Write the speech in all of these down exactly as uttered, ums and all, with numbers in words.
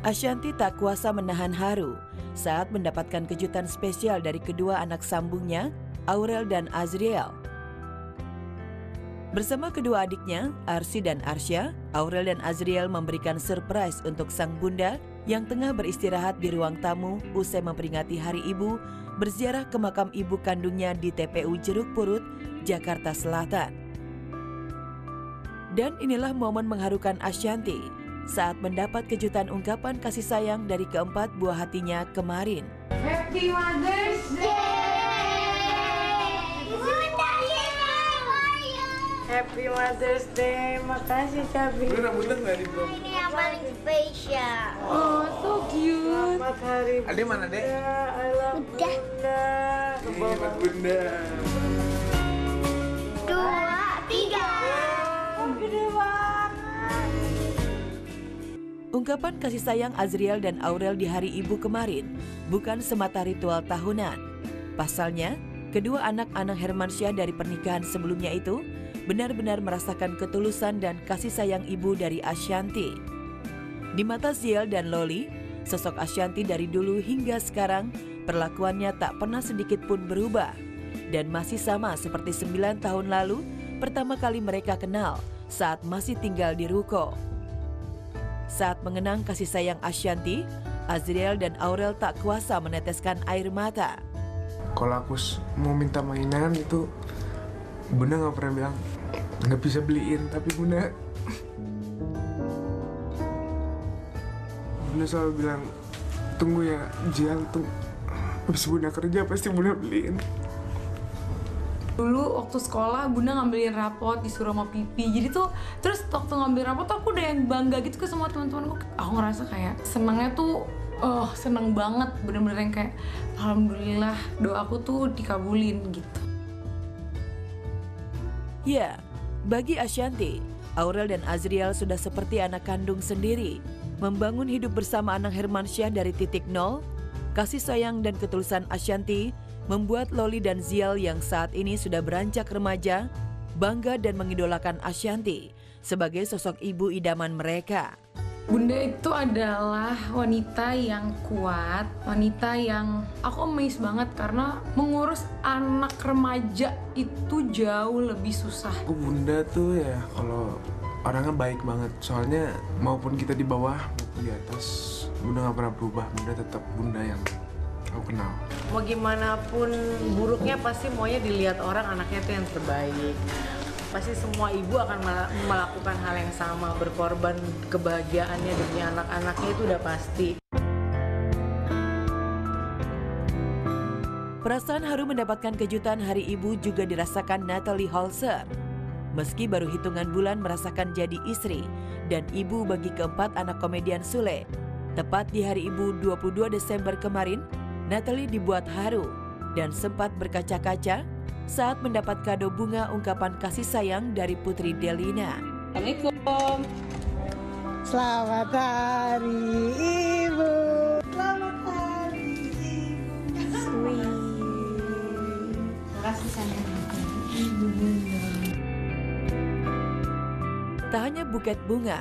Ashanty tak kuasa menahan haru saat mendapatkan kejutan spesial dari kedua anak sambungnya, Aurel dan Azriel. Bersama kedua adiknya, Arsy dan Arsya, Aurel dan Azriel memberikan surprise untuk sang bunda yang tengah beristirahat di ruang tamu usai memperingati Hari Ibu, berziarah ke makam ibu kandungnya di T P U Jeruk Purut, Jakarta Selatan. Dan inilah momen mengharukan Ashanty saat mendapat kejutan ungkapan kasih sayang dari keempat buah hatinya kemarin. Happy Mother's Day! Bunda Lina, Happy Mother's Day, makasih Cabi. Lu rambutnya nggak dibuka? Ini yang paling spesial. Oh, so cute. Selamat Hari Bunda. Ade mana, Dek? I love Bunda. Selamat Bunda. Dua, tiga. Ungkapan kasih sayang Azriel dan Aurel di Hari Ibu kemarin bukan semata ritual tahunan. Pasalnya, kedua anak-anak Hermansyah dari pernikahan sebelumnya itu benar-benar merasakan ketulusan dan kasih sayang ibu dari Ashanty. Di mata Ziel dan Loli, sosok Ashanty dari dulu hingga sekarang perlakuannya tak pernah sedikit pun berubah dan masih sama seperti sembilan tahun lalu pertama kali mereka kenal saat masih tinggal di Ruko. Saat mengenang kasih sayang Ashanty, Azriel dan Aurel tak kuasa meneteskan air mata. Kalau aku mau minta mainan itu, Bunda nggak pernah bilang nggak bisa beliin, tapi Bunda, Bunda selalu bilang tunggu ya, Jial, tunggu. Habis Bunda kerja pasti Bunda beliin. Dulu waktu sekolah Bunda ngambilin rapot disuruh sama Pipi, jadi tuh terus waktu ngambil rapot aku udah yang bangga gitu ke semua teman-temanku. Aku ngerasa kayak senangnya tuh oh senang banget, bener-bener yang kayak alhamdulillah doaku tuh dikabulin gitu. Ya, bagi Ashanty, Aurel dan Azriel sudah seperti anak kandung sendiri, membangun hidup bersama anak Hermansyah dari titik nol. Kasih sayang dan ketulusan Ashanty membuat Loli dan Ziel yang saat ini sudah beranjak remaja bangga dan mengidolakan Ashanty sebagai sosok ibu idaman mereka. Bunda itu adalah wanita yang kuat, wanita yang aku amazed banget karena mengurus anak remaja itu jauh lebih susah. Bunda tuh ya kalau orangnya baik banget, soalnya maupun kita di bawah maupun di atas, Bunda nggak pernah berubah, Bunda tetap Bunda yang aku kenal. Mau gimana pun buruknya pasti maunya dilihat orang anaknya itu yang terbaik. Pasti semua ibu akan melakukan hal yang sama, berkorban kebahagiaannya demi anak-anaknya itu udah pasti. Perasaan haru mendapatkan kejutan Hari Ibu juga dirasakan Natalie Holzer. Meski baru hitungan bulan merasakan jadi istri dan ibu bagi keempat anak komedian Sule, tepat di Hari Ibu dua puluh dua Desember kemarin, Natalie dibuat haru dan sempat berkaca-kaca saat mendapat kado bunga ungkapan kasih sayang dari Putri Delina. Assalamualaikum. Selamat Hari Ibu. Selamat Hari Ibu. Sweet. Terima kasih sayang. Tak hanya buket bunga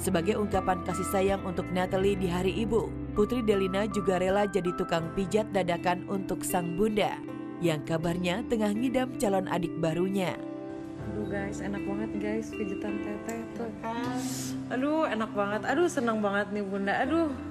sebagai ungkapan kasih sayang untuk Natalie di Hari Ibu, Putri Delina juga rela jadi tukang pijat dadakan untuk sang bunda yang kabarnya tengah ngidam calon adik barunya. Aduh guys, enak banget guys pijitan teteh tuh. Aduh enak banget, aduh senang banget nih bunda, aduh.